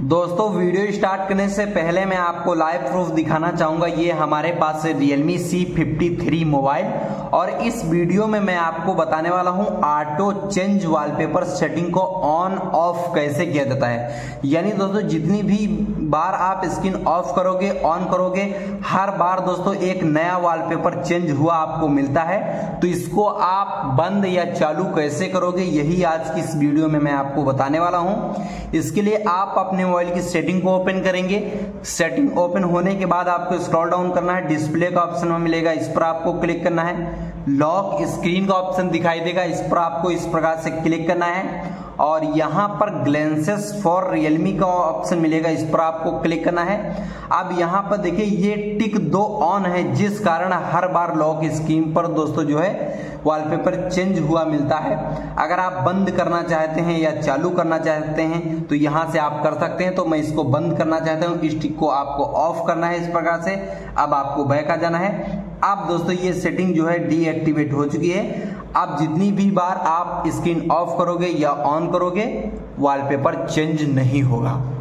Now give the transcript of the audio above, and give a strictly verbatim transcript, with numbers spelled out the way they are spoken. दोस्तों video start करने से पहले मैं आपको लाइव प्रूफ दिखाना चाहूँगा। ये हमारे पास है Realme C fifty three mobile और इस वीडियो में मैं आपको बताने वाला हूँ ऑटो चेंज वॉलपेपर सेटिंग को ऑन ऑफ कैसे किया जाता है। यानी दोस्तों जितनी भी बार आप स्क्रीन ऑफ करोगे ऑन करोगे हर बार दोस्तों एक नया वॉलपेपर चेंज हुआ आपको मिलता है, तो इसको आप बंद या चालू कैसे करोगे यही आज की इस वीडियो में मैं आपको बताने वाला हूँ। इसके लिए आप अपने मोबाइल की सेटिंग को ओपन करेंगे। सेटिंग ओपन होने के बाद आपको स्क्रॉल डाउन करना है, डिस्प्ले का ऑप्शन में मिलेगा, इस पर आपको क्लिक करना है। लॉक स्क्रीन का ऑप्शन दिखाई देगा, इस पर आपको इस प्रकार से क्लिक करना है। और यहाँ पर ग्लेंसेस फॉर रियलमी का ऑप्शन मिलेगा, इस पर आपको क्लिक करना है। अब यहाँ पर देखिए ये टिक दो ऑन है, जिस कारण हर बार लॉक स्क्रीन पर दोस्तों जो है वॉलपेपर चेंज हुआ मिलता है। अगर आप बंद करना चाहते हैं या चालू करना चाहते हैं तो यहाँ से आप कर सकते हैं। तो मैं इसको बंद करना चाहता हूँ, इस टिक को आपको ऑफ करना है इस प्रकार से। अब आपको बैक आ जाना है। अब दोस्तों ये सेटिंग जो है डीएक्टिवेट हो चुकी है। अब जितनी भी बार आप स्क्रीन ऑफ करोगे या ऑन करोगे वॉलपेपर चेंज नहीं होगा।